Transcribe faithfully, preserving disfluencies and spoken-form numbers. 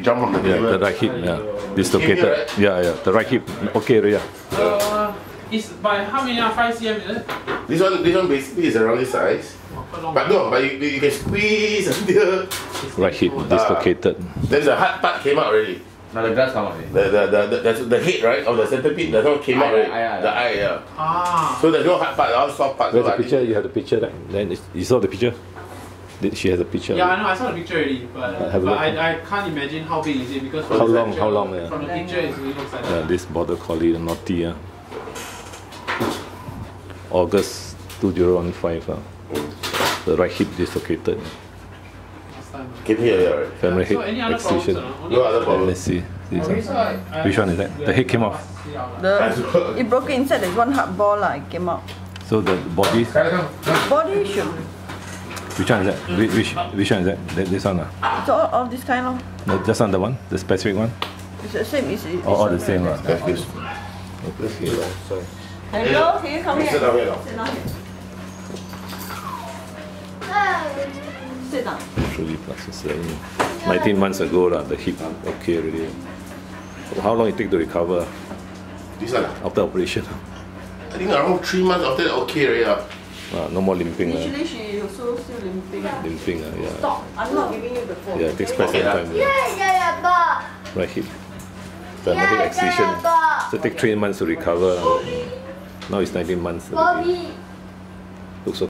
you jump on the yeah, the right hip, yeah. Dislocated. Right? Yeah, yeah, the right hip. Okay, yeah. Uh, it's by how many? five centimeters, is it? This one, this one basically is around this size. But no, but you, you can squeeze until... Right hip, uh, dislocated. Then the hard part came out already. Now the glass come out already. The, the, the, the, the head, right, of the centipede, that one came eye, out already. Eye, eye, the eye, yeah. Ah. So there's no hard part, all soft part. There's so the picture, you have the picture, right? Then you saw the picture? She has a picture. Yeah, I know. I saw the picture already, but, uh, but I, I can't imagine how big is it because how long? Picture, how long? Yeah. From the picture, it looks like yeah, that. This border collie, the naughty. Uh. August two zero one five. Uh. The right hip dislocated. Last time. Can hear yeah, right. Family yeah. So hip any extension. Other problems, no other problem. Let's see. This one. I, I, Which one is that? The head came off. The it broke inside. There's one hard ball. Like it came out. So the body. Body should. Which one is that? Which, which one is that? This one? Uh? It's all, all this kind of... No, just on the one? The specific one? It's the same. It's, it's all, all the same, right? Hello, can you come here? Sit down here. Sit down here. Sit down. Surely plus nineteen months ago, la, the hip okay already. So how long it take to recover? This one? After operation? I think around three months after okay already. La. Ah, no more limping. Usually uh. she also still limping. Limping, uh, yeah. Stop, I'm not giving you the phone. Yeah, it takes quite some time. Yeah, yeah, yeah. Right hip. The yeah, hip excision. Yeah, so it takes three months to recover. Now it's nineteen months. Looks okay.